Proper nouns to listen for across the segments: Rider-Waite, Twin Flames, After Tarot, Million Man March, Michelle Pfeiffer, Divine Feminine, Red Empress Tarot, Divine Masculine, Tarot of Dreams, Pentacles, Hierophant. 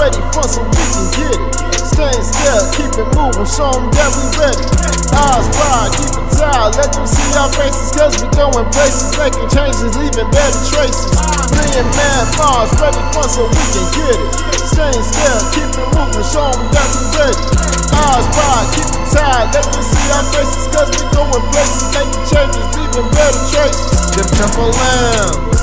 ready for some we can get it. Staying still, keep it moving, show them that we ready. Eyes wide, keep it tight, let them see our faces, cause we going places, making changes, leaving better traces. Million Man March, ready for some we can get it. Staying still, keep it moving, show them that we ready. Eyes wide, keep it tight, let them see our faces, cause we going places, making changes, leaving better traces. Them Temple Lambs,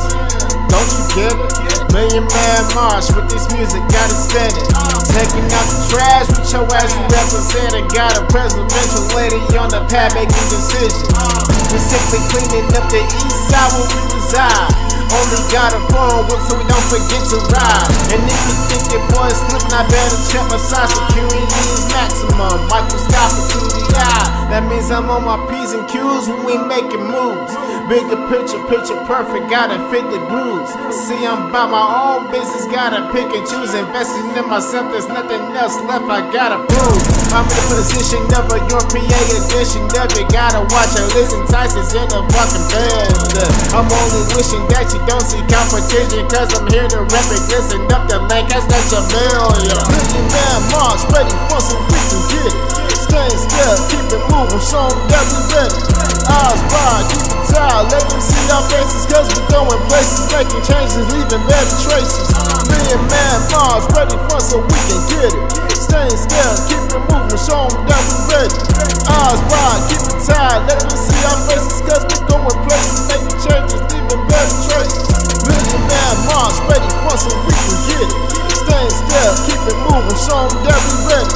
don't you get it? Million Man March with this music, gotta stand it. Taking out the trash with your ass, you representing. Got a presidential lady on the pad making decisions. We're simply cleaning up the east side where we reside. Only got a phone whip so we don't forget to ride. And if you think your boy's slipping, I better check my side. Security is maximum, microscopic to the eye. That means I'm on my P's and Q's when we making moves. Bigger picture, picture perfect, gotta fit the grooves. See, I'm by my own business, gotta pick and choose. Investing in myself, there's nothing else left, I gotta prove. I'm in a position of a European edition of it. Gotta watch her listen, Tyson's in the fucking band. I'm only wishing that you don't see competition, cause I'm here to rep it. Listen up the lane, that's not your million. Million Man March, ready for some we can get it. Staying still, keep it moving, show them that we ready. Eyes wide, keep it tight, let them see our faces, cause we going places, making changes, leaving better traces. Million Man March, ready for so we can get it. Staying still, keep it moving, show them that we ready. Eyes wide, keep it tight, let them see our faces, cause we going places, making changes, leaving better traces. Million Man March, ready for so we can get it. Staying still, keep it moving, show them that we ready.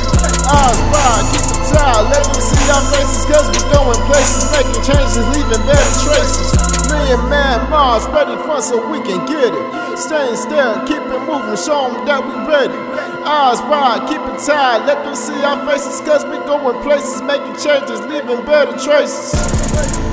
Eyes wide, keep it tight, let them see our faces, cause we going places, making changes, leaving better traces. Million Man March, ready for so we can get it. Staying still, keep it moving, show them that we ready. Eyes wide, keep it tight, let them see our faces, cause we going places, making changes, leaving better traces.